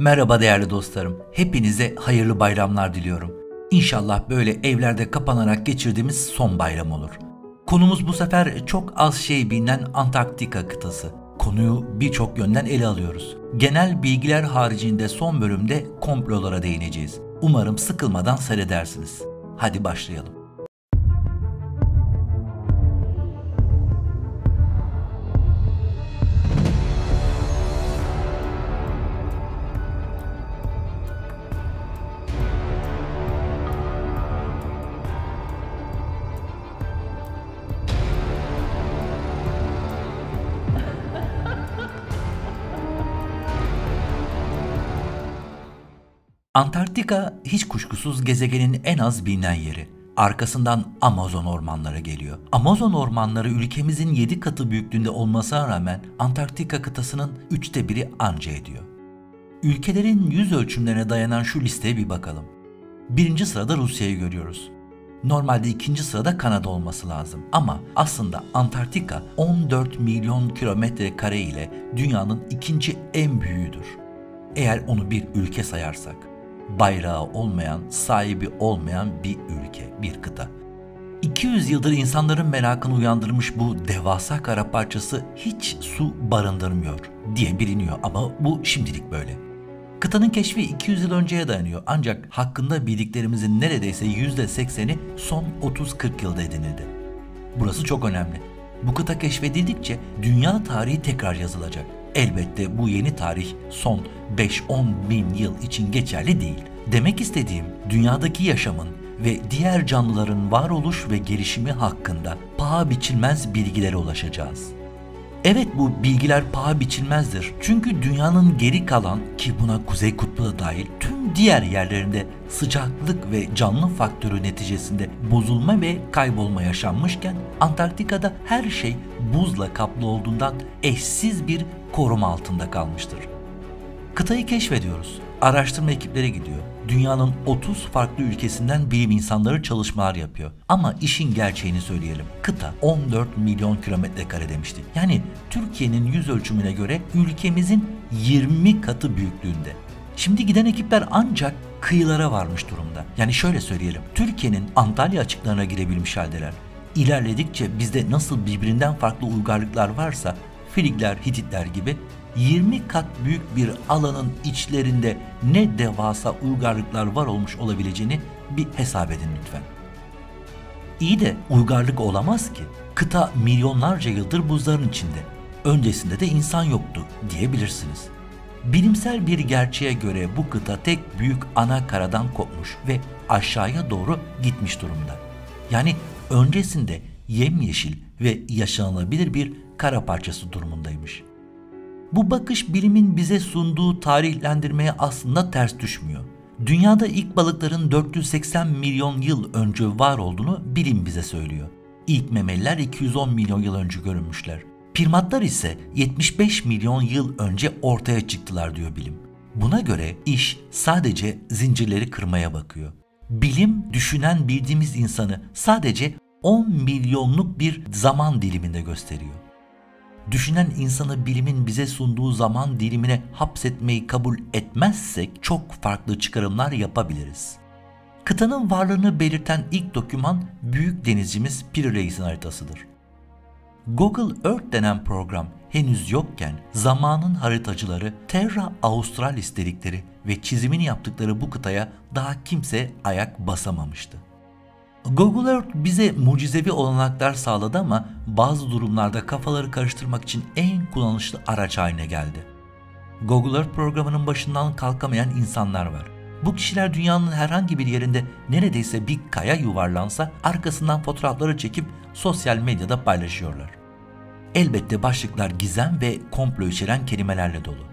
Merhaba değerli dostlarım, hepinize hayırlı bayramlar diliyorum. İnşallah böyle evlerde kapanarak geçirdiğimiz son bayram olur. Konumuz bu sefer çok az şey bilinen Antarktika kıtası. Konuyu birçok yönden ele alıyoruz. Genel bilgiler haricinde son bölümde komplolara değineceğiz. Umarım sıkılmadan seyredersiniz. Hadi başlayalım. Antarktika hiç kuşkusuz gezegenin en az bilinen yeri. Arkasından Amazon ormanları geliyor. Amazon ormanları ülkemizin 7 katı büyüklüğünde olmasına rağmen Antarktika kıtasının 3'te 1'i anca ediyor. Ülkelerin yüz ölçümlerine dayanan şu listeye bir bakalım. 1. sırada Rusya'yı görüyoruz. Normalde 2. sırada Kanada olması lazım ama aslında Antarktika 14 milyon kilometre kare ile dünyanın 2. en büyüğüdür. Eğer onu bir ülke sayarsak. Bayrağı olmayan, sahibi olmayan bir ülke, bir kıta. 200 yıldır insanların merakını uyandırmış bu devasa kara parçası hiç su barındırmıyor diye biliniyor ama bu şimdilik böyle. Kıtanın keşfi 200 yıl önceye dayanıyor ancak hakkında bildiklerimizin neredeyse %80'i son 30-40 yılda edinildi. Burası çok önemli. Bu kıta keşfedildikçe dünya tarihi tekrar yazılacak. Elbette bu yeni tarih son 5-10 bin yıl için geçerli değil. Demek istediğim, dünyadaki yaşamın ve diğer canlıların varoluş ve gelişimi hakkında paha biçilmez bilgilere ulaşacağız. Evet, bu bilgiler paha biçilmezdir. Çünkü dünyanın geri kalan, ki buna Kuzey Kutbu da dahil, tüm diğer yerlerinde sıcaklık ve canlı faktörü neticesinde bozulma ve kaybolma yaşanmışken, Antarktika'da her şey buzla kaplı olduğundan eşsiz bir koruma altında kalmıştır. Kıtayı keşfediyoruz. Araştırma ekipleri gidiyor. Dünyanın 30 farklı ülkesinden bilim insanları çalışmalar yapıyor. Ama işin gerçeğini söyleyelim. Kıta 14 milyon kilometre kare demiştik. Yani Türkiye'nin yüz ölçümüne göre ülkemizin 20 katı büyüklüğünde. Şimdi giden ekipler ancak kıyılara varmış durumda. Yani şöyle söyleyelim. Türkiye'nin Antalya açıklarına girebilmiş haldeler. İlerledikçe bizde nasıl birbirinden farklı uygarlıklar varsa Filikler, Hititler gibi 20 kat büyük bir alanın içlerinde ne devasa uygarlıklar var olmuş olabileceğini bir hesap edin lütfen. İyi de uygarlık olamaz ki. Kıta milyonlarca yıldır buzların içinde. Öncesinde de insan yoktu diyebilirsiniz. Bilimsel bir gerçeğe göre bu kıta tek büyük ana karadan kopmuş ve aşağıya doğru gitmiş durumda. Yani öncesinde yemyeşil ve yaşanılabilir bir kara parçası durumundaymış. Bu bakış bilimin bize sunduğu tarihlendirmeye aslında ters düşmüyor. Dünyada ilk balıkların 480 milyon yıl önce var olduğunu bilim bize söylüyor. İlk memeliler 210 milyon yıl önce görünmüşler. Primatlar ise 75 milyon yıl önce ortaya çıktılar diyor bilim. Buna göre iş sadece zincirleri kırmaya bakıyor. Bilim düşünen bildiğimiz insanı sadece 10 milyonluk bir zaman diliminde gösteriyor. Düşünen insanı bilimin bize sunduğu zaman dilimine hapsetmeyi kabul etmezsek çok farklı çıkarımlar yapabiliriz. Kıtanın varlığını belirten ilk doküman büyük denizcimiz Piri Reis'in haritasıdır. Google Earth denen program henüz yokken zamanın haritacıları Terra Australis dedikleri ve çizimini yaptıkları bu kıtaya daha kimse ayak basamamıştı. Google Earth bize mucizevi olanaklar sağladı ama bazı durumlarda kafaları karıştırmak için en kullanışlı araç haline geldi. Google Earth programının başından kalkamayan insanlar var. Bu kişiler dünyanın herhangi bir yerinde neredeyse bir kaya yuvarlansa arkasından fotoğrafları çekip sosyal medyada paylaşıyorlar. Elbette başlıklar gizem ve komplo içeren kelimelerle dolu.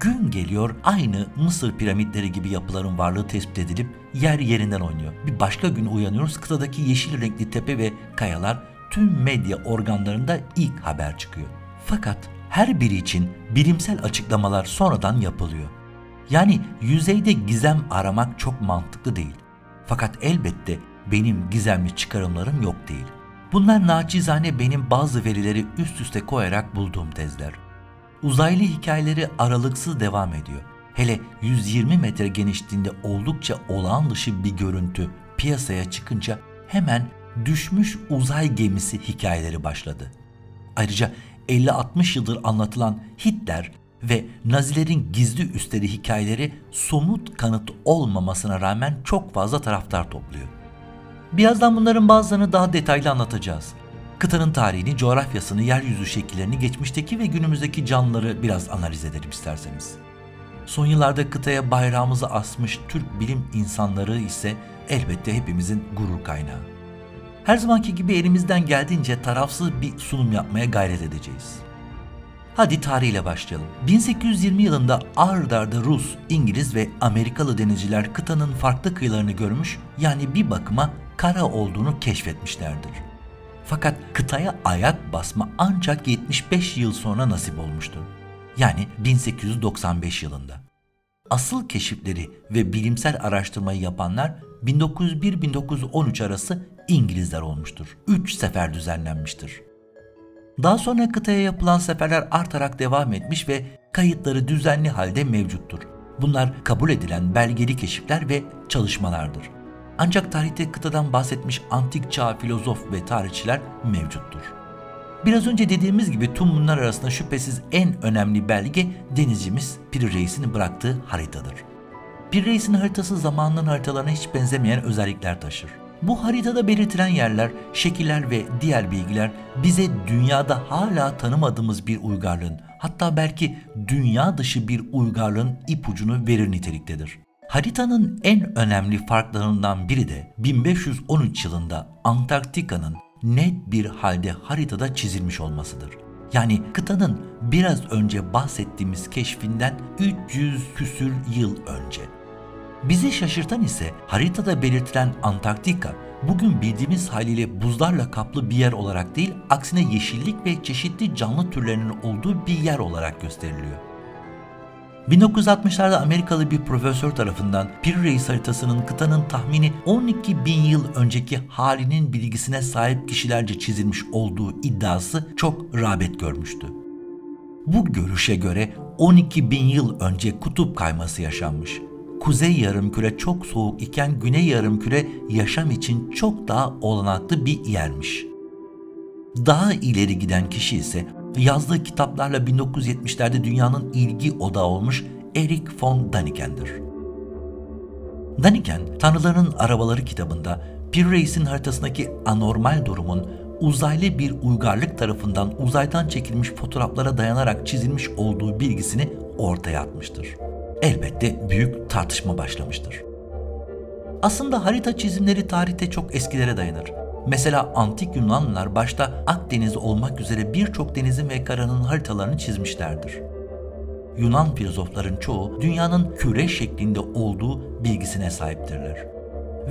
Gün geliyor aynı Mısır piramitleri gibi yapıların varlığı tespit edilip yer yerinden oynuyor. Bir başka gün uyanıyoruz, kıtadaki yeşil renkli tepe ve kayalar tüm medya organlarında ilk haber çıkıyor. Fakat her biri için bilimsel açıklamalar sonradan yapılıyor. Yani yüzeyde gizem aramak çok mantıklı değil. Fakat elbette benim gizemli çıkarımlarım yok değil. Bunlar naçizane benim bazı verileri üst üste koyarak bulduğum tezler. Uzaylı hikayeleri aralıksız devam ediyor. Hele 120 metre genişliğinde oldukça olağan dışı bir görüntü piyasaya çıkınca hemen düşmüş uzay gemisi hikayeleri başladı. Ayrıca 50-60 yıldır anlatılan Hitler ve Nazilerin gizli üstleri hikayeleri somut kanıt olmamasına rağmen çok fazla taraftar topluyor. Birazdan bunların bazılarını daha detaylı anlatacağız. Kıtanın tarihini, coğrafyasını, yeryüzü şekillerini, geçmişteki ve günümüzdeki canlıları biraz analiz edelim isterseniz. Son yıllarda kıtaya bayrağımızı asmış Türk bilim insanları ise elbette hepimizin gurur kaynağı. Her zamanki gibi elimizden geldiğince tarafsız bir sunum yapmaya gayret edeceğiz. Hadi tarihle başlayalım. 1820 yılında ard arda Rus, İngiliz ve Amerikalı denizciler kıtanın farklı kıyılarını görmüş, yani bir bakıma kara olduğunu keşfetmişlerdir. Fakat kıtaya ayak basma ancak 75 yıl sonra nasip olmuştur. Yani 1895 yılında. Asıl keşifleri ve bilimsel araştırmayı yapanlar 1901-1913 arası İngilizler olmuştur. 3 sefer düzenlenmiştir. Daha sonra kıtaya yapılan seferler artarak devam etmiş ve kayıtları düzenli halde mevcuttur. Bunlar kabul edilen belgeli keşifler ve çalışmalardır. Ancak tarihte kıtadan bahsetmiş antik çağ filozof ve tarihçiler mevcuttur. Biraz önce dediğimiz gibi tüm bunlar arasında şüphesiz en önemli belge denizcimiz Piri Reis'in bıraktığı haritadır. Piri Reis'in haritası zamanının haritalarına hiç benzemeyen özellikler taşır. Bu haritada belirtilen yerler, şekiller ve diğer bilgiler bize dünyada hala tanımadığımız bir uygarlığın, hatta belki dünya dışı bir uygarlığın ipucunu verir niteliktedir. Haritanın en önemli farklarından biri de 1513 yılında Antarktika'nın net bir halde haritada çizilmiş olmasıdır. Yani kıtanın biraz önce bahsettiğimiz keşfinden 300 küsür yıl önce. Bizi şaşırtan ise haritada belirtilen Antarktika, bugün bildiğimiz haliyle buzlarla kaplı bir yer olarak değil, aksine yeşillik ve çeşitli canlı türlerinin olduğu bir yer olarak gösteriliyor. 1960'larda Amerikalı bir profesör tarafından Piri Reis haritasının kıtanın tahmini 12 bin yıl önceki halinin bilgisine sahip kişilerce çizilmiş olduğu iddiası çok rağbet görmüştü. Bu görüşe göre 12 bin yıl önce kutup kayması yaşanmış. Kuzey yarımküre çok soğuk iken güney yarımküre yaşam için çok daha olanaklı bir yermiş. Daha ileri giden kişi ise yazdığı kitaplarla 1970'lerde dünyanın ilgi odağı olmuş Erich von Däniken'dir. Däniken, Tanrıların Arabaları kitabında Piri Reis'in haritasındaki anormal durumun uzaylı bir uygarlık tarafından uzaydan çekilmiş fotoğraflara dayanarak çizilmiş olduğu bilgisini ortaya atmıştır. Elbette büyük tartışma başlamıştır. Aslında harita çizimleri tarihte çok eskilere dayanır. Mesela antik Yunanlılar başta Akdeniz olmak üzere birçok denizin ve karanın haritalarını çizmişlerdir. Yunan filozofların çoğu dünyanın küre şeklinde olduğu bilgisine sahiptirler.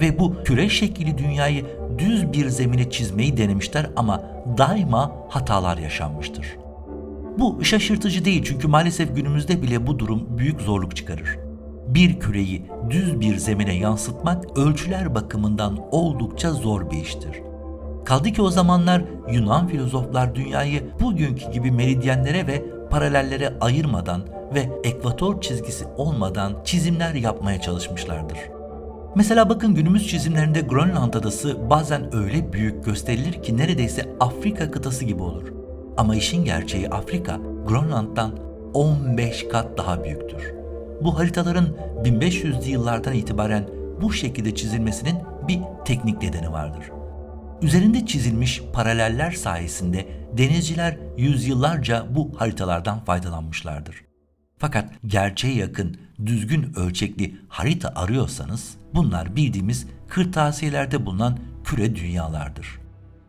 Ve bu küre şekli dünyayı düz bir zemine çizmeyi denemişler ama daima hatalar yaşanmıştır. Bu şaşırtıcı değil çünkü maalesef günümüzde bile bu durum büyük zorluk çıkarır. Bir küreyi düz bir zemine yansıtmak ölçüler bakımından oldukça zor bir iştir. Kaldı ki o zamanlar Yunan filozoflar dünyayı bugünkü gibi meridyenlere ve paralellere ayırmadan ve ekvator çizgisi olmadan çizimler yapmaya çalışmışlardır. Mesela bakın günümüz çizimlerinde Grönland adası bazen öyle büyük gösterilir ki neredeyse Afrika kıtası gibi olur. Ama işin gerçeği Afrika, Grönland'dan 15 kat daha büyüktür. Bu haritaların 1500'lü yıllardan itibaren bu şekilde çizilmesinin bir teknik nedeni vardır. Üzerinde çizilmiş paraleller sayesinde denizciler yüzyıllarca bu haritalardan faydalanmışlardır. Fakat gerçeğe yakın, düzgün ölçekli harita arıyorsanız bunlar bildiğimiz kırtasiyelerde bulunan küre dünyalardır.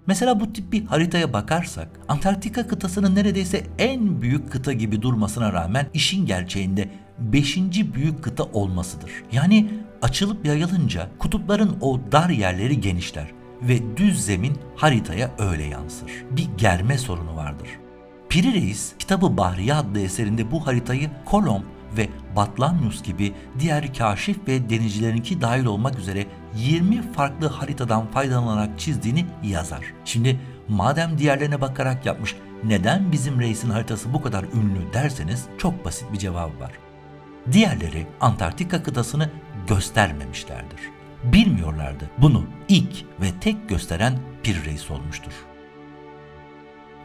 Mesela bu tip bir haritaya bakarsak, Antarktika kıtasının neredeyse en büyük kıta gibi durmasına rağmen işin gerçeğinde 5. büyük kıta olmasıdır. Yani açılıp yayılınca kutupların o dar yerleri genişler ve düz zemin haritaya öyle yansır. Bir germe sorunu vardır. Piri Reis, Kitab-ı Bahriye adlı eserinde bu haritayı Kolomb ve Batlamyus gibi diğer kaşif ve denizcilerinki dahil olmak üzere 20 farklı haritadan faydalanarak çizdiğini yazar. Şimdi madem diğerlerine bakarak yapmış, neden bizim Reis'in haritası bu kadar ünlü derseniz çok basit bir cevabı var. diğerleri Antarktika kıtasını göstermemişlerdir. Bilmiyorlardı. Bunu ilk ve tek gösteren Piri Reis olmuştur.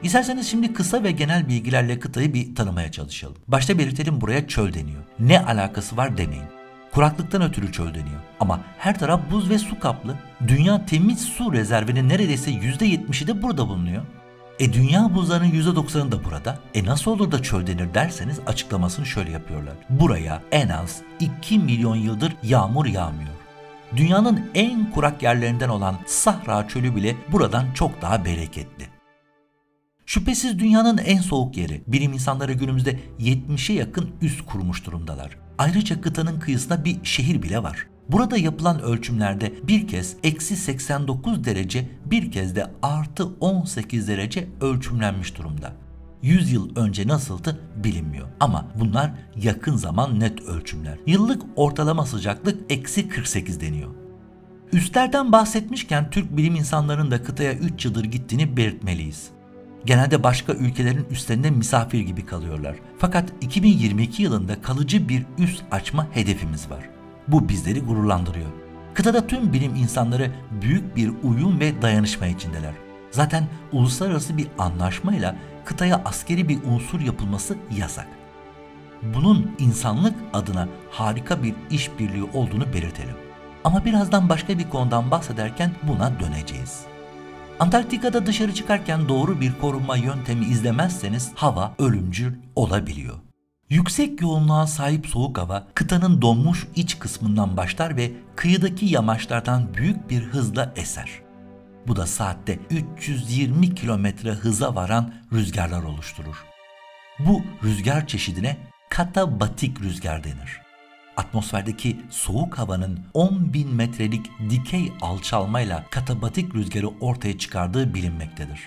İsterseniz şimdi kısa ve genel bilgilerle kıtayı bir tanımaya çalışalım. Başta belirtelim, buraya çöl deniyor. Ne alakası var demeyin. Kuraklıktan ötürü çöl deniyor. Ama her taraf buz ve su kaplı. Dünya temiz su rezervinin neredeyse %70'i de burada bulunuyor. Dünya buzlarının %90'ı da burada. Nasıl olur da çöl denir derseniz açıklamasını şöyle yapıyorlar. Buraya en az 2 milyon yıldır yağmur yağmıyor. Dünyanın en kurak yerlerinden olan Sahra çölü bile buradan çok daha bereketli. Şüphesiz dünyanın en soğuk yeri. Bilim insanları günümüzde 70'e yakın üs kurmuş durumdalar. Ayrıca kıtanın kıyısında bir şehir bile var. Burada yapılan ölçümlerde bir kez -89 derece, bir kez de +18 derece ölçümlenmiş durumda. 100 yıl önce nasıldı bilinmiyor ama bunlar yakın zaman net ölçümler. Yıllık ortalama sıcaklık -48 deniyor. Üslerden bahsetmişken Türk bilim insanlarının da kıtaya 3 yıldır gittiğini belirtmeliyiz. Genelde başka ülkelerin üslerinde misafir gibi kalıyorlar. Fakat 2022 yılında kalıcı bir üs açma hedefimiz var. Bu bizleri gururlandırıyor. Kıtada tüm bilim insanları büyük bir uyum ve dayanışma içindeler. Zaten uluslararası bir anlaşmayla kıtaya askeri bir unsur yapılması yasak. Bunun insanlık adına harika bir işbirliği olduğunu belirtelim. Ama birazdan başka bir konudan bahsederken buna döneceğiz. Antarktika'da dışarı çıkarken doğru bir korunma yöntemi izlemezseniz hava ölümcül olabiliyor. Yüksek yoğunluğa sahip soğuk hava kıtanın donmuş iç kısmından başlar ve kıyıdaki yamaçlardan büyük bir hızla eser. Bu da saatte 320 kilometre hıza varan rüzgarlar oluşturur. Bu rüzgar çeşidine katabatik rüzgar denir. Atmosferdeki soğuk havanın 10.000 metrelik dikey alçalmayla katabatik rüzgarı ortaya çıkardığı bilinmektedir.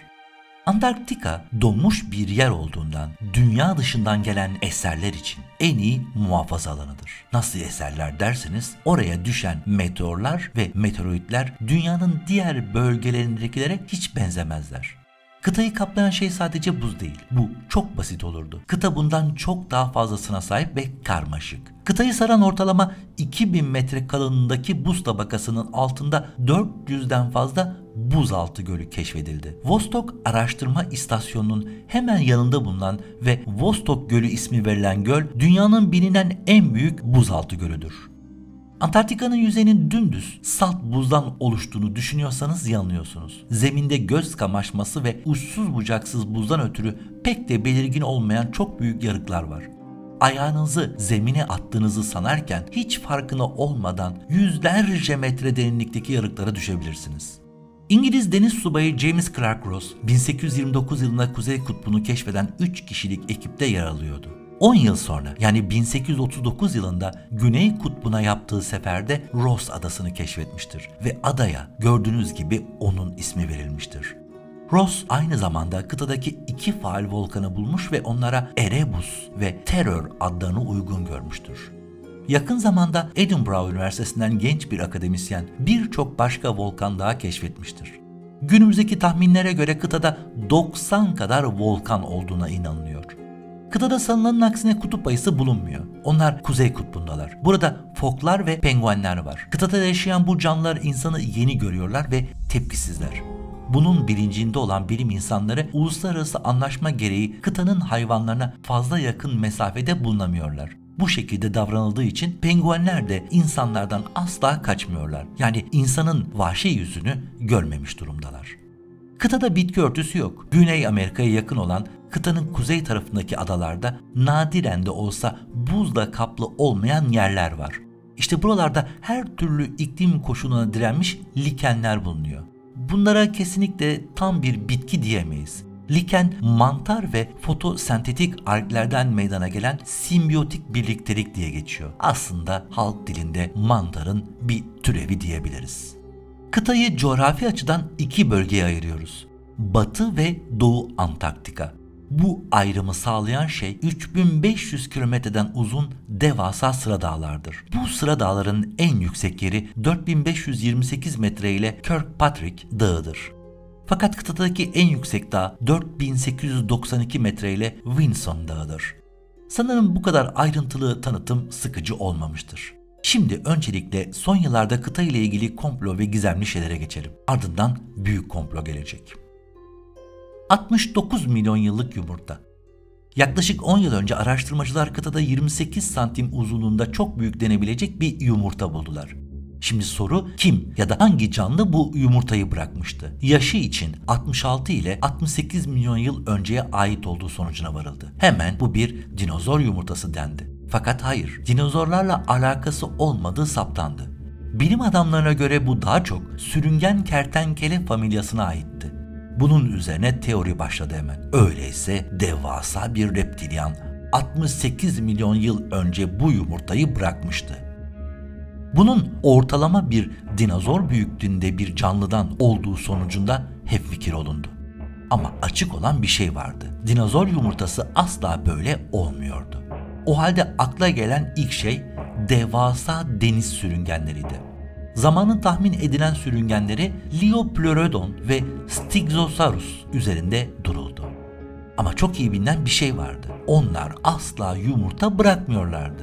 Antarktika donmuş bir yer olduğundan dünya dışından gelen eserler için en iyi muhafaza alanıdır. Nasıl eserler derseniz oraya düşen meteorlar ve meteoroidler dünyanın diğer bölgelerindekilere hiç benzemezler. Kıtayı kaplayan şey sadece buz değil. Bu çok basit olurdu. Kıta bundan çok daha fazlasına sahip ve karmaşık. Kıtayı saran ortalama 2000 metre kalınlığındaki buz tabakasının altında 400'den fazla buzaltı gölü keşfedildi. Vostok Araştırma İstasyonu'nun hemen yanında bulunan ve Vostok Gölü ismi verilen göl dünyanın bilinen en büyük buzaltı gölüdür. Antarktika'nın yüzeyinin dümdüz salt buzdan oluştuğunu düşünüyorsanız yanılıyorsunuz. Zeminde göz kamaşması ve uçsuz bucaksız buzdan ötürü pek de belirgin olmayan çok büyük yarıklar var. Ayağınızı zemine attığınızı sanarken hiç farkına olmadan yüzlerce metre derinlikteki yarıklara düşebilirsiniz. İngiliz deniz subayı James Clark Ross, 1829 yılında Kuzey Kutbu'nu keşfeden 3 kişilik ekipte yer alıyordu. 10 yıl sonra yani 1839 yılında Güney Kutbu'na yaptığı seferde Ross Adası'nı keşfetmiştir ve adaya gördüğünüz gibi onun ismi verilmiştir. Ross aynı zamanda kıtadaki 2 faal volkanı bulmuş ve onlara Erebus ve Terör adlarını uygun görmüştür. Yakın zamanda Edinburgh Üniversitesi'nden genç bir akademisyen birçok başka volkan daha keşfetmiştir. Günümüzdeki tahminlere göre kıtada 90 kadar volkan olduğuna inanılıyor. Kıtada sanılanın aksine kutup ayısı bulunmuyor. Onlar Kuzey Kutbu'ndalar. Burada foklar ve penguenler var. Kıtada yaşayan bu canlılar insanı yeni görüyorlar ve tepkisizler. Bunun bilincinde olan bilim insanları uluslararası anlaşma gereği kıtanın hayvanlarına fazla yakın mesafede bulunamıyorlar. Bu şekilde davranıldığı için penguenler de insanlardan asla kaçmıyorlar. Yani insanın vahşi yüzünü görmemiş durumdalar. Kıtada bitki örtüsü yok. Güney Amerika'ya yakın olan kıtanın kuzey tarafındaki adalarda nadiren de olsa buzla kaplı olmayan yerler var. İşte buralarda her türlü iklim koşuluna direnmiş likenler bulunuyor. Bunlara kesinlikle tam bir bitki diyemeyiz. Liken, mantar ve fotosentetik alglerden meydana gelen simbiyotik birliktelik diye geçiyor. Aslında halk dilinde mantarın bir türevi diyebiliriz. Kıtayı coğrafi açıdan 2 bölgeye ayırıyoruz. Batı ve Doğu Antarktika. Bu ayrımı sağlayan şey 3500 kilometreden uzun devasa sıra dağlardır. Bu sıra dağların en yüksek yeri 4528 metre ile Kirkpatrick Dağı'dır. Fakat kıtadaki en yüksek dağ 4892 metre ile Winson Dağı'dır. Sanırım bu kadar ayrıntılı tanıtım sıkıcı olmamıştır. Şimdi öncelikle son yıllarda kıta ile ilgili komplo ve gizemli şeylere geçelim. Ardından büyük komplo gelecek. 69 milyon yıllık yumurta. Yaklaşık 10 yıl önce araştırmacılar kıtada 28 santim uzunluğunda çok büyük denebilecek bir yumurta buldular. Şimdi soru, kim ya da hangi canlı bu yumurtayı bırakmıştı? Yaşı için 66 ile 68 milyon yıl önceye ait olduğu sonucuna varıldı. Hemen bu bir dinozor yumurtası dendi. Fakat hayır, dinozorlarla alakası olmadığı saptandı. Bilim adamlarına göre bu daha çok sürüngen kertenkele familyasına aitti. Bunun üzerine teori başladı hemen. Öyleyse devasa bir reptilyan 68 milyon yıl önce bu yumurtayı bırakmıştı. Bunun ortalama bir dinozor büyüklüğünde bir canlıdan olduğu sonucunda hemfikir olundu. Ama açık olan bir şey vardı. Dinozor yumurtası asla böyle olmuyordu. O halde akla gelen ilk şey devasa deniz sürüngenleriydi. Zamanın tahmin edilen sürüngenleri Liopleurodon ve Stygosaurus üzerinde duruldu. Ama çok iyi bilinen bir şey vardı. Onlar asla yumurta bırakmıyorlardı.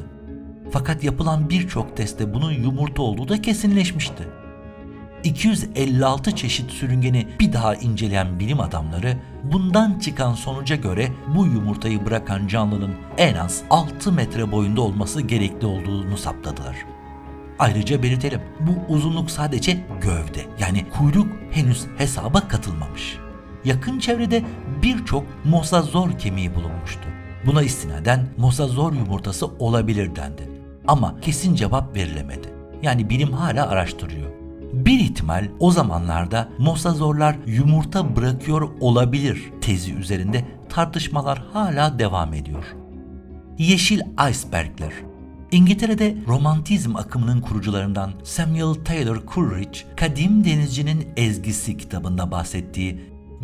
Fakat yapılan birçok testte bunun yumurta olduğu da kesinleşmişti. 256 çeşit sürüngeni bir daha inceleyen bilim adamları bundan çıkan sonuca göre bu yumurtayı bırakan canlının en az 6 metre boyunda olması gerekli olduğunu saptadılar. Ayrıca belirtelim, bu uzunluk sadece gövde, yani kuyruk henüz hesaba katılmamış. Yakın çevrede birçok mosasaur kemiği bulunmuştu. Buna istinaden mosasaur yumurtası olabilir dendi. Ama kesin cevap verilemedi. Yani bilim hala araştırıyor. Bir ihtimal o zamanlarda mosasaurlar yumurta bırakıyor olabilir tezi üzerinde tartışmalar hala devam ediyor. Yeşil icebergler. İngiltere'de romantizm akımının kurucularından Samuel Taylor Coleridge, Kadim Denizcinin Ezgisi kitabında bahsettiği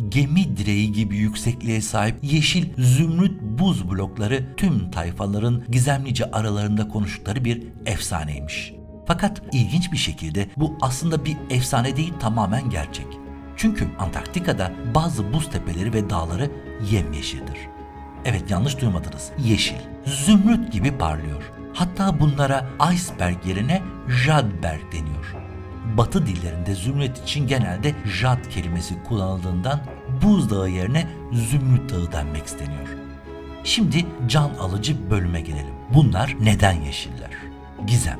gemi direği gibi yüksekliğe sahip yeşil zümrüt buz blokları tüm tayfaların gizemlice aralarında konuştukları bir efsaneymiş. Fakat ilginç bir şekilde bu aslında bir efsane değil, tamamen gerçek. Çünkü Antarktika'da bazı buz tepeleri ve dağları yemyeşildir. Evet, yanlış duymadınız. Yeşil, zümrüt gibi parlıyor. Hatta bunlara iceberg yerine jadberg deniyor. Batı dillerinde zümrüt için genelde jad kelimesi kullanıldığından buzdağı yerine zümrüt dağı denmek isteniyor. Şimdi can alıcı bölüme gelelim. Bunlar neden yeşiller? Gizem.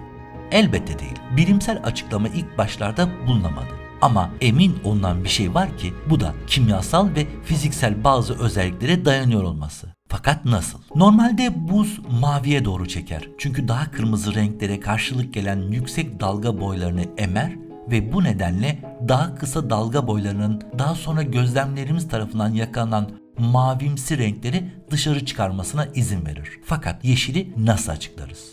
Elbette değil. Bilimsel açıklama ilk başlarda bulunamadı. Ama emin olunan bir şey var ki bu da kimyasal ve fiziksel bazı özelliklere dayanıyor olması. Fakat nasıl? Normalde buz maviye doğru çeker. Çünkü daha kırmızı renklere karşılık gelen yüksek dalga boylarını emer ve bu nedenle daha kısa dalga boylarının daha sonra gözlemlerimiz tarafından yakalanan mavimsi renkleri dışarı çıkarmasına izin verir. Fakat yeşili nasıl açıklarız?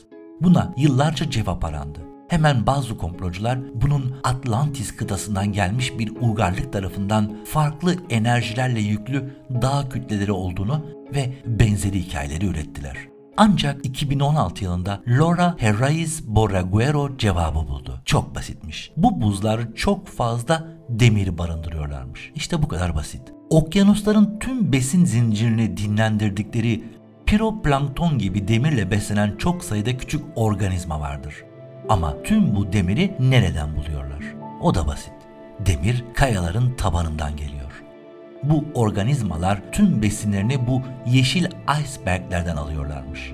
Buna yıllarca cevap arandı. Hemen bazı komplocular bunun Atlantis kıtasından gelmiş bir uygarlık tarafından farklı enerjilerle yüklü dağ kütleleri olduğunu ve benzeri hikayeleri ürettiler. Ancak 2016 yılında Laura Herráz Borreguero cevabı buldu. Çok basitmiş. Bu buzlar çok fazla demir barındırıyorlarmış. İşte bu kadar basit. Okyanusların tüm besin zincirini dinlendirdikleri piroplankton gibi demirle beslenen çok sayıda küçük organizma vardır. Ama tüm bu demiri nereden buluyorlar? O da basit. Demir kayaların tabanından geliyor. Bu organizmalar tüm besinlerini bu yeşil iceberglerden alıyorlarmış.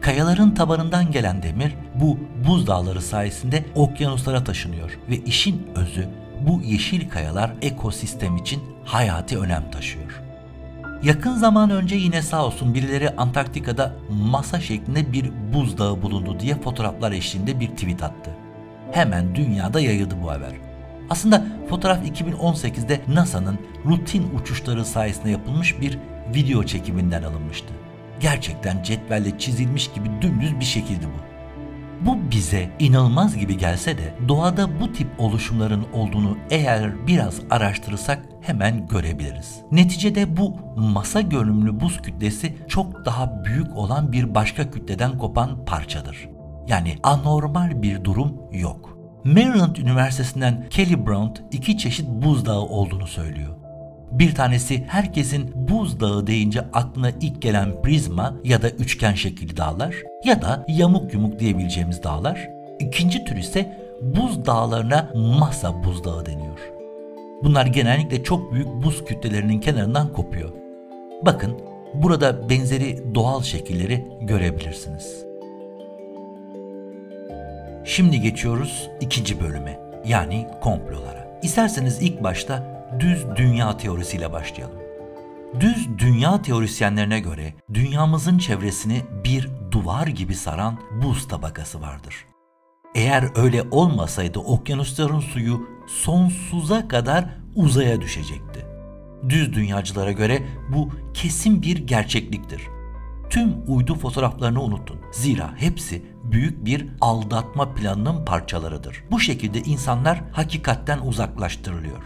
Kayaların tabanından gelen demir bu buzdağları sayesinde okyanuslara taşınıyor ve işin özü bu yeşil kayalar ekosistem için hayati önem taşıyor. Yakın zaman önce yine sağ olsun birileri Antarktika'da masa şeklinde bir buzdağı bulundu diye fotoğraflar eşliğinde bir tweet attı. Hemen dünyada yayıldı bu haber. Aslında fotoğraf 2018'de NASA'nın rutin uçuşları sayesinde yapılmış bir video çekiminden alınmıştı. Gerçekten cetvelle çizilmiş gibi dümdüz bir şekildi bu. Bu bize inanılmaz gibi gelse de doğada bu tip oluşumların olduğunu eğer biraz araştırırsak hemen görebiliriz. Neticede bu masa görünümlü buz kütlesi çok daha büyük olan bir başka kütleden kopan parçadır. Yani anormal bir durum yok. Maryland Üniversitesi'nden Kelly Brown 2 çeşit buzdağı olduğunu söylüyor. Bir tanesi herkesin buzdağı deyince aklına ilk gelen prizma ya da üçgen şekilli dağlar ya da yamuk yumuk diyebileceğimiz dağlar. İkinci tür ise buz dağlarına masa buzdağı deniyor. Bunlar genellikle çok büyük buz kütlelerinin kenarından kopuyor. Bakın, burada benzeri doğal şekilleri görebilirsiniz. Şimdi geçiyoruz ikinci bölüme, yani komplolara. İsterseniz ilk başta düz dünya teorisiyle başlayalım. Düz dünya teorisyenlerine göre dünyamızın çevresini bir duvar gibi saran buz tabakası vardır. Eğer öyle olmasaydı okyanusların suyu sonsuza kadar uzaya düşecekti. Düz dünyacılara göre bu kesin bir gerçekliktir. Tüm uydu fotoğraflarını unutun. Zira hepsi büyük bir aldatma planının parçalarıdır. Bu şekilde insanlar hakikatten uzaklaştırılıyor.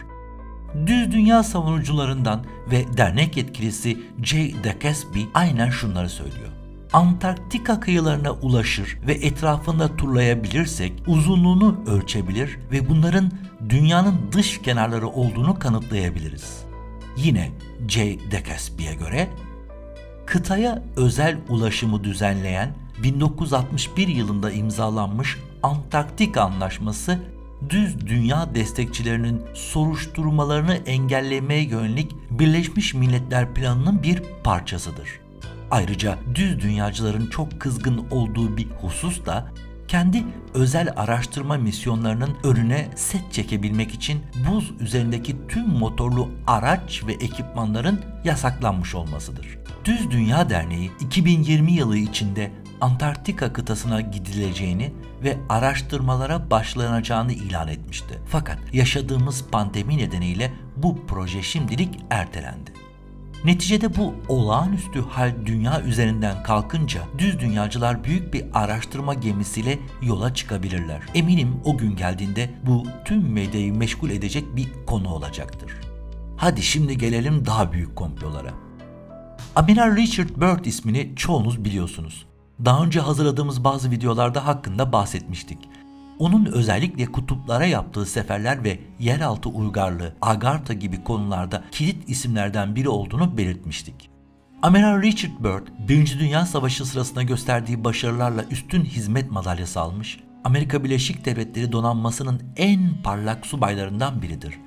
Düz dünya savunucularından ve dernek yetkilisi J. De Kesby aynen şunları söylüyor. Antarktika kıyılarına ulaşır ve etrafında turlayabilirsek uzunluğunu ölçebilir ve bunların dünyanın dış kenarları olduğunu kanıtlayabiliriz. Yine J. De Kesby'ye göre kıtaya özel ulaşımı düzenleyen 1961 yılında imzalanmış Antarktika Anlaşması, düz dünya destekçilerinin soruşturmalarını engellemeye yönelik Birleşmiş Milletler Planı'nın bir parçasıdır. Ayrıca düz dünyacıların çok kızgın olduğu bir husus da kendi özel araştırma misyonlarının önüne set çekebilmek için buz üzerindeki tüm motorlu araç ve ekipmanların yasaklanmış olmasıdır. Düz Dünya Derneği 2020 yılı içinde Antarktika kıtasına gidileceğini ve araştırmalara başlanacağını ilan etmişti. Fakat yaşadığımız pandemi nedeniyle bu proje şimdilik ertelendi. Neticede bu olağanüstü hal dünya üzerinden kalkınca düz dünyacılar büyük bir araştırma gemisiyle yola çıkabilirler. Eminim o gün geldiğinde bu tüm medyayı meşgul edecek bir konu olacaktır. Hadi şimdi gelelim daha büyük komplolara. Amiral Richard Byrd ismini çoğunuz biliyorsunuz. Daha önce hazırladığımız bazı videolarda hakkında bahsetmiştik. Onun özellikle kutuplara yaptığı seferler ve yeraltı uygarlığı, Agartha gibi konularda kilit isimlerden biri olduğunu belirtmiştik. Amiral Richard Byrd, 1. Dünya Savaşı sırasında gösterdiği başarılarla üstün hizmet madalyası almış, Amerika Birleşik Devletleri donanmasının en parlak subaylarından biridir.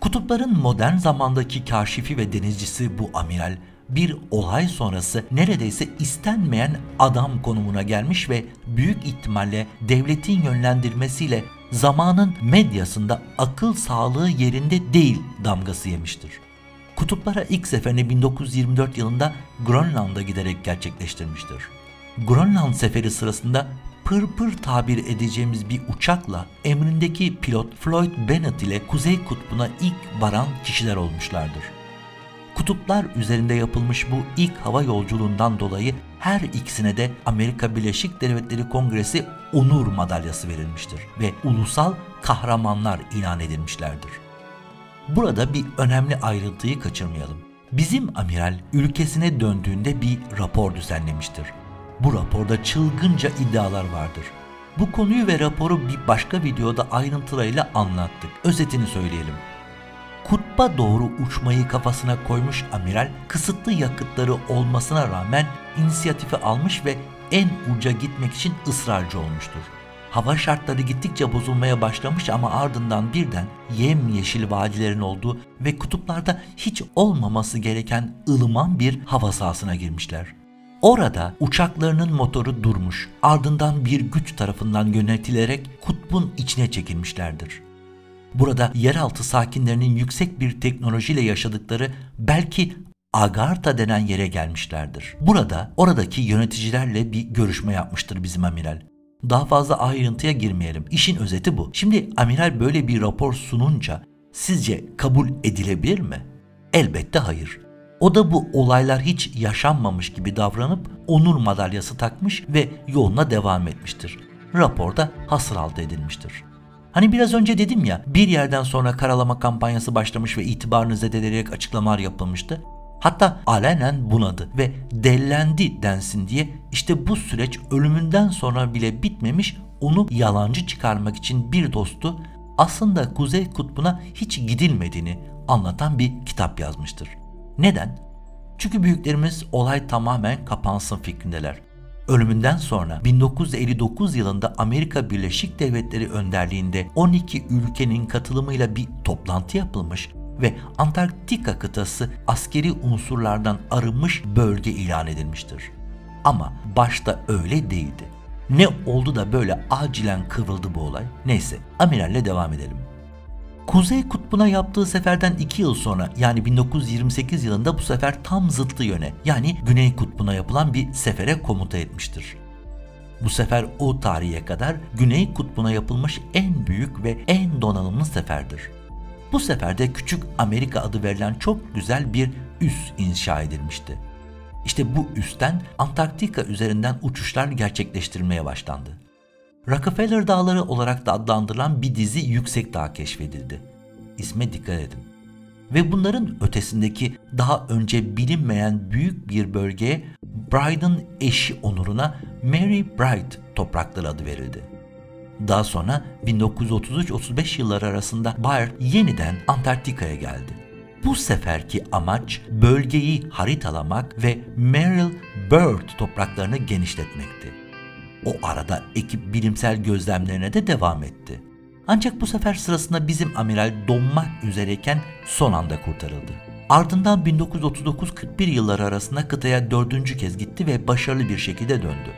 Kutupların modern zamandaki kaşifi ve denizcisi bu amiral, bir olay sonrası neredeyse istenmeyen adam konumuna gelmiş ve büyük ihtimalle devletin yönlendirmesiyle zamanın medyasında akıl sağlığı yerinde değil damgası yemiştir. Kutuplara ilk seferini 1924 yılında Grönland'a giderek gerçekleştirmiştir. Grönland seferi sırasında pırpır tabir edeceğimiz bir uçakla emrindeki pilot Floyd Bennett ile Kuzey Kutbu'na ilk varan kişiler olmuşlardır. Kutuplar üzerinde yapılmış bu ilk hava yolculuğundan dolayı her ikisine de Amerika Birleşik Devletleri Kongresi Onur Madalyası verilmiştir ve ulusal kahramanlar ilan edilmişlerdir. Burada bir önemli ayrıntıyı kaçırmayalım. Bizim amiral ülkesine döndüğünde bir rapor düzenlemiştir. Bu raporda çılgınca iddialar vardır. Bu konuyu ve raporu bir başka videoda ayrıntılarıyla anlattık. Özetini söyleyelim. Kutba doğru uçmayı kafasına koymuş amiral, kısıtlı yakıtları olmasına rağmen inisiyatifi almış ve en uca gitmek için ısrarcı olmuştur. Hava şartları gittikçe bozulmaya başlamış ama ardından birden yemyeşil vadilerin olduğu ve kutuplarda hiç olmaması gereken ılıman bir hava sahasına girmişler. Orada uçaklarının motoru durmuş, ardından bir güç tarafından yönetilerek kutbun içine çekilmişlerdir. Burada yeraltı sakinlerinin yüksek bir teknolojiyle yaşadıkları belki Agartha denen yere gelmişlerdir. Burada oradaki yöneticilerle bir görüşme yapmıştır bizim amiral. Daha fazla ayrıntıya girmeyelim. İşin özeti bu. Şimdi amiral böyle bir rapor sununca sizce kabul edilebilir mi? Elbette hayır. O da bu olaylar hiç yaşanmamış gibi davranıp onur madalyası takmış ve yoluna devam etmiştir. Raporda hasıraltı edilmiştir. Hani biraz önce dedim ya, bir yerden sonra karalama kampanyası başlamış ve itibarını zedeleyerek açıklamalar yapılmıştı. Hatta alenen bunadı ve dellendi densin diye işte bu süreç ölümünden sonra bile bitmemiş, onu yalancı çıkarmak için bir dostu aslında Kuzey Kutbu'na hiç gidilmediğini, anlatan bir kitap yazmıştır. Neden? Çünkü büyüklerimiz olay tamamen kapansın fikrindeler. Ölümünden sonra 1959 yılında Amerika Birleşik Devletleri önderliğinde 12 ülkenin katılımıyla bir toplantı yapılmış ve Antarktika kıtası askeri unsurlardan arınmış bölge ilan edilmiştir. Ama başta öyle değildi. Ne oldu da böyle acilen kıvrıldı bu olay? Neyse, amiralle devam edelim. Kuzey Kutbu'na yaptığı seferden 2 yıl sonra, yani 1928 yılında, bu sefer tam zıttı yöne, yani Güney Kutbu'na yapılan bir sefere komuta etmiştir. Bu sefer o tarihe kadar Güney Kutbu'na yapılmış en büyük ve en donanımlı seferdir. Bu sefer de Küçük Amerika adı verilen çok güzel bir üs inşa edilmişti. İşte bu üstten Antarktika üzerinden uçuşlar gerçekleştirilmeye başlandı. Rockefeller Dağları olarak da adlandırılan bir dizi yüksek dağ keşfedildi. İsme dikkat edin. Ve bunların ötesindeki daha önce bilinmeyen büyük bir bölgeye Byrde'ın eşi onuruna Mary Byrd toprakları adı verildi. Daha sonra 1933-35 yılları arasında Byrd yeniden Antarktika'ya geldi. Bu seferki amaç bölgeyi haritalamak ve Mary Byrd topraklarını genişletmekti. O arada ekip bilimsel gözlemlerine de devam etti. Ancak bu sefer sırasında bizim amiral donmak üzereyken son anda kurtarıldı. Ardından 1939-41 yılları arasında kıtaya 4. kez gitti ve başarılı bir şekilde döndü.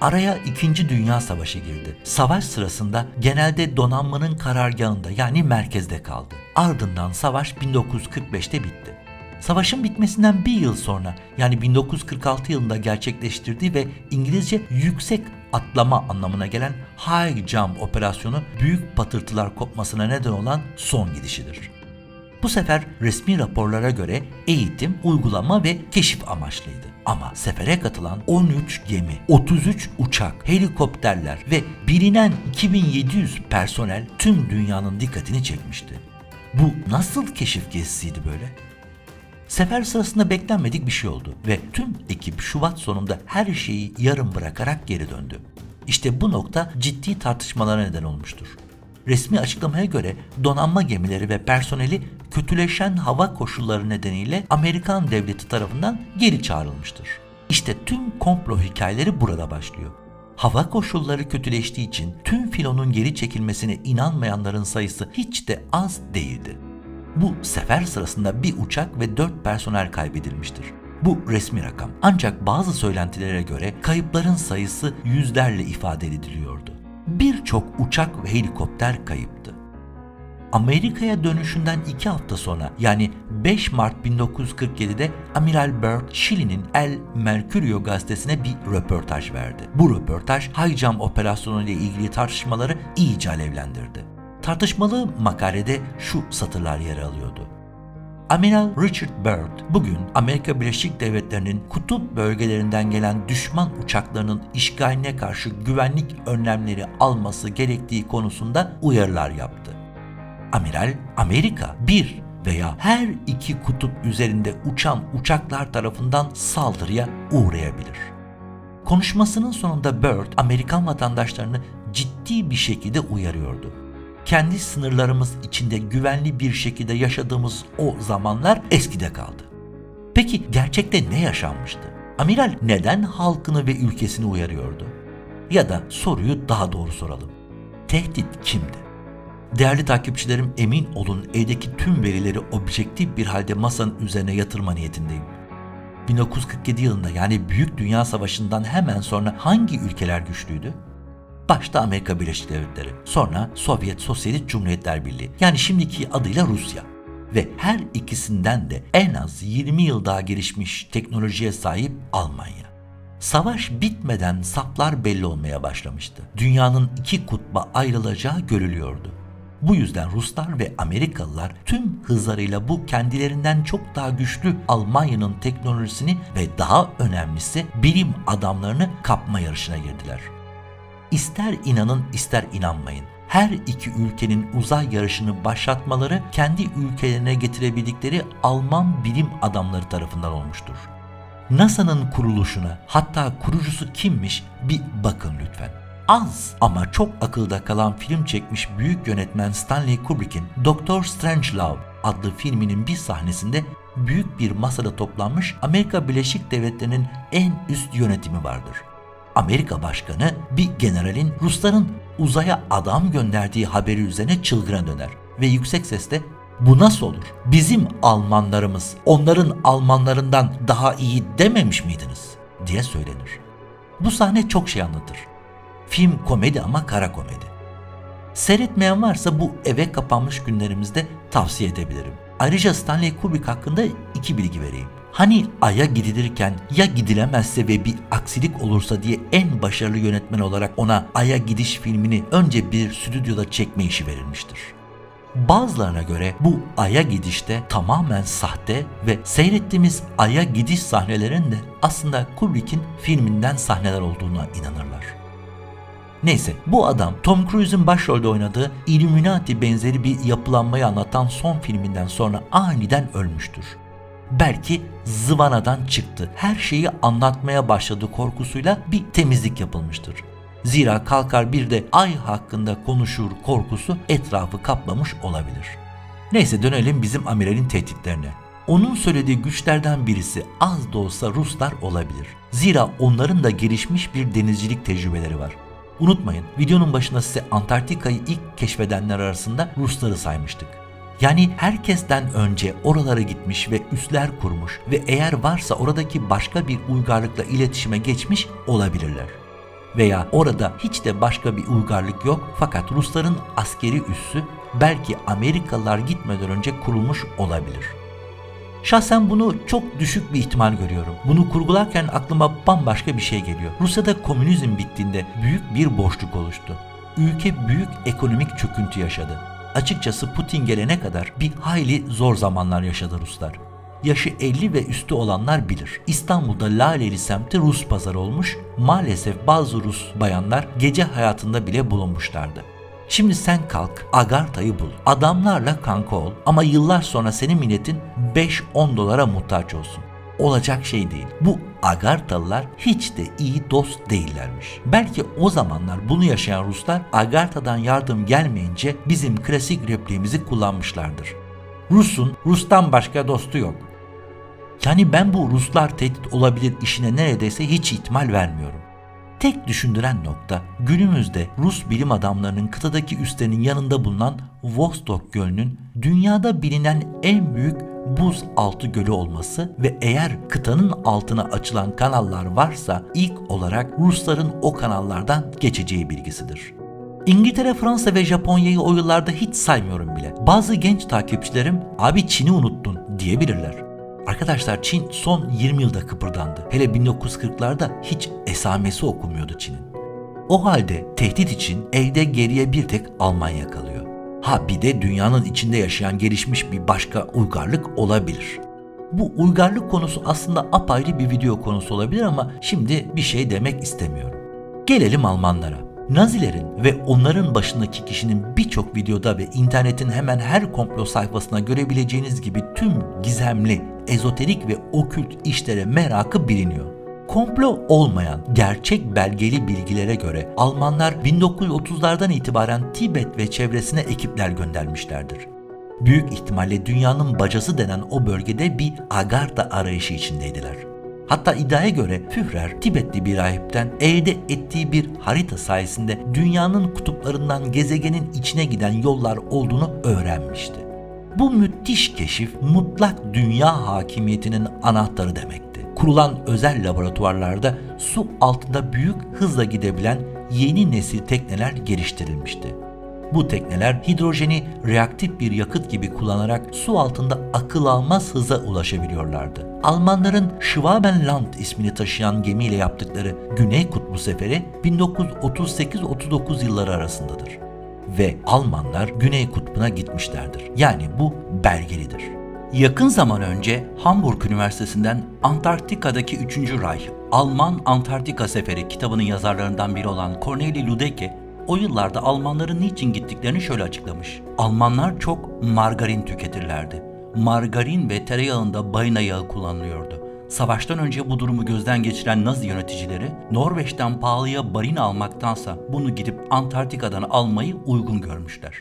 Araya 2. Dünya Savaşı girdi. Savaş sırasında genelde donanmanın karargahında, yani merkezde kaldı. Ardından savaş 1945'te bitti. Savaşın bitmesinden bir yıl sonra, yani 1946 yılında gerçekleştirdiği ve İngilizce yüksek atlama anlamına gelen High Jump Operasyonu, büyük patırtılar kopmasına neden olan son gidişidir. Bu sefer resmi raporlara göre eğitim, uygulama ve keşif amaçlıydı. Ama sefere katılan 13 gemi, 33 uçak, helikopterler ve bilinen 2700 personel tüm dünyanın dikkatini çekmişti. Bu nasıl keşif gezisiydi böyle? Sefer sırasında beklenmedik bir şey oldu ve tüm ekip Şubat sonunda her şeyi yarım bırakarak geri döndü. İşte bu nokta ciddi tartışmalara neden olmuştur. Resmi açıklamaya göre donanma gemileri ve personeli kötüleşen hava koşulları nedeniyle Amerikan devleti tarafından geri çağrılmıştır. İşte tüm komplo hikayeleri burada başlıyor. Hava koşulları kötüleştiği için tüm filonun geri çekilmesine inanmayanların sayısı hiç de az değildi. Bu sefer sırasında bir uçak ve 4 personel kaybedilmiştir. Bu resmi rakam. Ancak bazı söylentilere göre kayıpların sayısı yüzlerle ifade ediliyordu. Birçok uçak ve helikopter kayıptı. Amerika'ya dönüşünden 2 hafta sonra, yani 5 Mart 1947'de Amiral Byrd, Şili'nin El Mercurio gazetesine bir röportaj verdi. Bu röportaj High Jump operasyonu ile ilgili tartışmaları iyice alevlendirdi. Tartışmalı makalede şu satırlar yer alıyordu. Amiral Richard Byrd, bugün Amerika Birleşik Devletleri'nin kutup bölgelerinden gelen düşman uçaklarının işgaline karşı güvenlik önlemleri alması gerektiği konusunda uyarılar yaptı. Amiral, Amerika bir veya her iki kutup üzerinde uçan uçaklar tarafından saldırıya uğrayabilir. Konuşmasının sonunda Byrd, Amerikan vatandaşlarını ciddi bir şekilde uyarıyordu. Kendi sınırlarımız içinde güvenli bir şekilde yaşadığımız o zamanlar eskide kaldı. Peki gerçekte ne yaşanmıştı? Amiral neden halkını ve ülkesini uyarıyordu? Ya da soruyu daha doğru soralım. Tehdit kimdi? Değerli takipçilerim, emin olun evdeki tüm verileri objektif bir halde masanın üzerine yatırma niyetindeyim. 1947 yılında, yani Büyük Dünya Savaşı'ndan hemen sonra hangi ülkeler güçlüydü? Başta Amerika Birleşik Devletleri, sonra Sovyet Sosyalist Cumhuriyetler Birliği, yani şimdiki adıyla Rusya. Ve her ikisinden de en az 20 yıl daha gelişmiş teknolojiye sahip Almanya. Savaş bitmeden saplar belli olmaya başlamıştı. Dünyanın iki kutba ayrılacağı görülüyordu. Bu yüzden Ruslar ve Amerikalılar tüm hızlarıyla bu kendilerinden çok daha güçlü Almanya'nın teknolojisini ve daha önemlisi bilim adamlarını kapma yarışına girdiler. İster inanın ister inanmayın, her iki ülkenin uzay yarışını başlatmaları kendi ülkelerine getirebildikleri Alman bilim adamları tarafından olmuştur. NASA'nın kuruluşuna, hatta kurucusu kimmiş bir bakın lütfen. Az ama çok akılda kalan film çekmiş büyük yönetmen Stanley Kubrick'in Dr. Strangelove adlı filminin bir sahnesinde büyük bir masada toplanmış Amerika Birleşik Devletleri'nin en üst yönetimi vardır. Amerika Başkanı bir generalin Rusların uzaya adam gönderdiği haberi üzerine çılgına döner ve yüksek sesle "Bu nasıl olur? Bizim Almanlarımız onların Almanlarından daha iyi dememiş miydiniz?" diye söylenir. Bu sahne çok şey anlatır. Film komedi ama kara komedi. Seyretmeyen varsa bu eve kapanmış günlerimizde tavsiye edebilirim. Ayrıca Stanley Kubrick hakkında iki bilgi vereyim. Hani Ay'a gidilirken ya gidilemezse ve bir aksilik olursa diye en başarılı yönetmen olarak ona Ay'a gidiş filmini önce bir stüdyoda çekme işi verilmiştir. Bazılarına göre bu Ay'a gidişte tamamen sahte ve seyrettiğimiz Ay'a gidiş sahnelerinin de aslında Kubrick'in filminden sahneler olduğuna inanırlar. Neyse, bu adam Tom Cruise'un başrolde oynadığı Illuminati benzeri bir yapılanmayı anlatan son filminden sonra aniden ölmüştür. Belki zıvanadan çıktı, her şeyi anlatmaya başladı korkusuyla bir temizlik yapılmıştır. Zira kalkar bir de Ay hakkında konuşur korkusu etrafı kaplamış olabilir. Neyse, dönelim bizim amiralin tehditlerine. Onun söylediği güçlerden birisi az da olsa Ruslar olabilir. Zira onların da gelişmiş bir denizcilik tecrübeleri var. Unutmayın, videonun başında size Antarktika'yı ilk keşfedenler arasında Rusları saymıştık. Yani herkesten önce oralara gitmiş ve üsler kurmuş ve eğer varsa oradaki başka bir uygarlıkla iletişime geçmiş olabilirler. Veya orada hiç de başka bir uygarlık yok fakat Rusların askeri üssü belki Amerikalılar gitmeden önce kurulmuş olabilir. Şahsen bunu çok düşük bir ihtimal görüyorum. Bunu kurgularken aklıma bambaşka bir şey geliyor. Rusya'da komünizm bittiğinde büyük bir boşluk oluştu. Ülke büyük ekonomik çöküntü yaşadı. Açıkçası Putin gelene kadar bir hayli zor zamanlar yaşadı Ruslar. Yaşı 50 ve üstü olanlar bilir. İstanbul'da Laleli semti Rus pazarı olmuş, maalesef bazı Rus bayanlar gece hayatında bile bulunmuşlardı. Şimdi sen kalk, Agartha'yı bul, adamlarla kanka ol ama yıllar sonra senin milletin 5-10 dolara muhtaç olsun. Olacak şey değil. Bu Agarthalılar hiç de iyi dost değillermiş. Belki o zamanlar bunu yaşayan Ruslar Agartha'dan yardım gelmeyince bizim klasik repliğimizi kullanmışlardır. Rus'un Rus'tan başka dostu yok. Yani ben bu Ruslar tehdit olabilir işine neredeyse hiç ihtimal vermiyorum. Tek düşündüren nokta günümüzde Rus bilim adamlarının kıtadaki üslerinin yanında bulunan Vostok Gölü'nün dünyada bilinen en büyük buz altı gölü olması ve eğer kıtanın altına açılan kanallar varsa ilk olarak Rusların o kanallardan geçeceği bilgisidir. İngiltere, Fransa ve Japonya'yı o yıllarda hiç saymıyorum bile. Bazı genç takipçilerim "Abi Çin'i unuttun" diyebilirler. Arkadaşlar, Çin son 20 yılda kıpırdandı. Hele 1940'larda hiç esamesi okunmuyordu Çin'in. O halde tehdit için elde geriye bir tek Almanya kalıyor. Ha bir de dünyanın içinde yaşayan gelişmiş bir başka uygarlık olabilir. Bu uygarlık konusu aslında apayrı bir video konusu olabilir ama şimdi bir şey demek istemiyorum. Gelelim Almanlara. Nazilerin ve onların başındaki kişinin birçok videoda ve internetin hemen her komplo sayfasına görebileceğiniz gibi tüm gizemli, ezoterik ve okült işlere merakı biliniyor. Komplo olmayan, gerçek belgeli bilgilere göre Almanlar 1930'lardan itibaren Tibet ve çevresine ekipler göndermişlerdir. Büyük ihtimalle dünyanın bacası denen o bölgede bir Agartha arayışı içindeydiler. Hatta iddiaya göre Führer, Tibetli bir rahipten elde ettiği bir harita sayesinde dünyanın kutuplarından gezegenin içine giden yollar olduğunu öğrenmişti. Bu müthiş keşif mutlak dünya hakimiyetinin anahtarı demekti. Kurulan özel laboratuvarlarda su altında büyük hızla gidebilen yeni nesil tekneler geliştirilmişti. Bu tekneler hidrojeni reaktif bir yakıt gibi kullanarak su altında akıl almaz hıza ulaşabiliyorlardı. Almanların Schwabenland ismini taşıyan gemiyle yaptıkları Güney Kutbu Seferi 1938-39 yılları arasındadır. Ve Almanlar Güney Kutbu'na gitmişlerdir. Yani bu belgelidir. Yakın zaman önce Hamburg Üniversitesi'nden Antarktika'daki 3. Reich, Alman Antarktika Seferi kitabının yazarlarından biri olan Corneli Ludeke, o yıllarda Almanların niçin gittiklerini şöyle açıklamış. Almanlar çok margarin tüketirlerdi. Margarin ve tereyağında balina yağı kullanılıyordu. Savaştan önce bu durumu gözden geçiren Nazi yöneticileri, Norveç'ten pahalıya balina almaktansa bunu gidip Antarktika'dan almayı uygun görmüşler.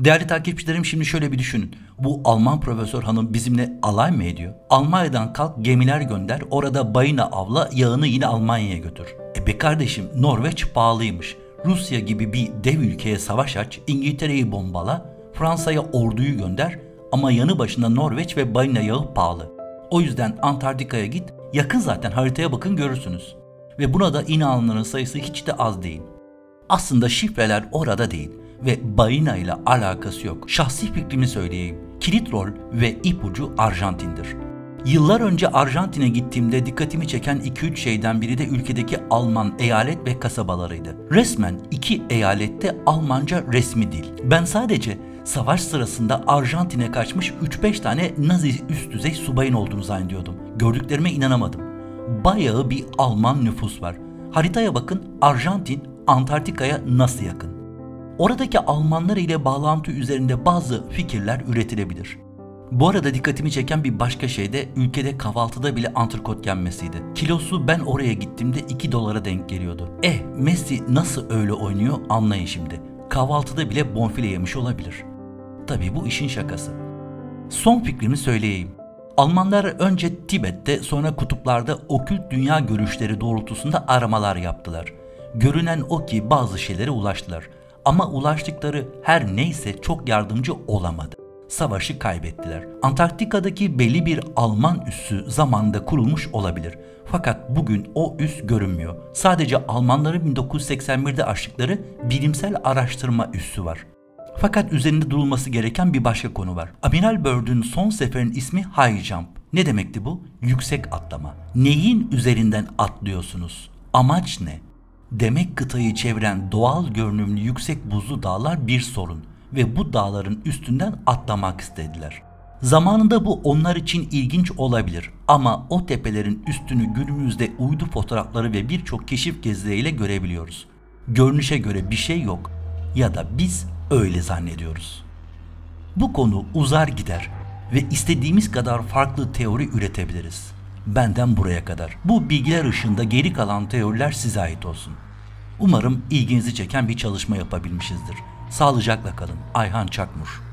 Değerli takipçilerim, şimdi şöyle bir düşünün. Bu Alman profesör hanım bizimle alay mı ediyor? Almanya'dan kalk gemiler gönder, orada balina avla, yağını yine Almanya'ya götür. E be kardeşim, Norveç pahalıymış. Rusya gibi bir dev ülkeye savaş aç, İngiltere'yi bombala, Fransa'ya orduyu gönder ama yanı başında Norveç ve balina yağı pahalı. O yüzden Antarktika'ya git, yakın zaten, haritaya bakın görürsünüz. Ve buna da inananların sayısı hiç de az değil. Aslında şifreler orada değil ve balina ile alakası yok. Şahsi fikrimi söyleyeyim. Kilit rol ve ipucu Arjantin'dir. Yıllar önce Arjantin'e gittiğimde dikkatimi çeken 2-3 şeyden biri de ülkedeki Alman eyalet ve kasabalarıydı. Resmen iki eyalette Almanca resmi dil. Ben sadece savaş sırasında Arjantin'e kaçmış 3-5 tane Nazi üst düzey subayın olduğunu zannediyordum. Gördüklerime inanamadım. Bayağı bir Alman nüfus var. Haritaya bakın, Arjantin Antarktika'ya nasıl yakın? Oradaki Almanlar ile bağlantı üzerinde bazı fikirler üretilebilir. Bu arada dikkatimi çeken bir başka şey de ülkede kahvaltıda bile antrikot yenmesiydi. Kilosu ben oraya gittiğimde 2 dolara denk geliyordu. Messi nasıl öyle oynuyor anlayın şimdi. Kahvaltıda bile bonfile yemiş olabilir. Tabii bu işin şakası. Son fikrimi söyleyeyim. Almanlar önce Tibet'te, sonra kutuplarda okült dünya görüşleri doğrultusunda aramalar yaptılar. Görünen o ki bazı şeylere ulaştılar. Ama ulaştıkları her neyse çok yardımcı olamadı. Savaşı kaybettiler. Antarktika'daki belli bir Alman üssü zamanında kurulmuş olabilir. Fakat bugün o üs görünmüyor. Sadece Almanların 1981'de açtıkları bilimsel araştırma üssü var. Fakat üzerinde durulması gereken bir başka konu var. Amiral Byrd'ün son seferin ismi High Jump. Ne demekti bu? Yüksek atlama. Neyin üzerinden atlıyorsunuz? Amaç ne? Demek kıtayı çeviren doğal görünümlü yüksek buzlu dağlar bir sorun ve bu dağların üstünden atlamak istediler. Zamanında bu onlar için ilginç olabilir ama o tepelerin üstünü günümüzde uydu fotoğrafları ve birçok keşif gezileriyle görebiliyoruz. Görünüşe göre bir şey yok ya da biz öyle zannediyoruz. Bu konu uzar gider ve istediğimiz kadar farklı teori üretebiliriz. Benden buraya kadar. Bu bilgiler ışığında geri kalan teoriler size ait olsun. Umarım ilginizi çeken bir çalışma yapabilmişizdir. Sağlıcakla kalın. Ayhan Çakmur.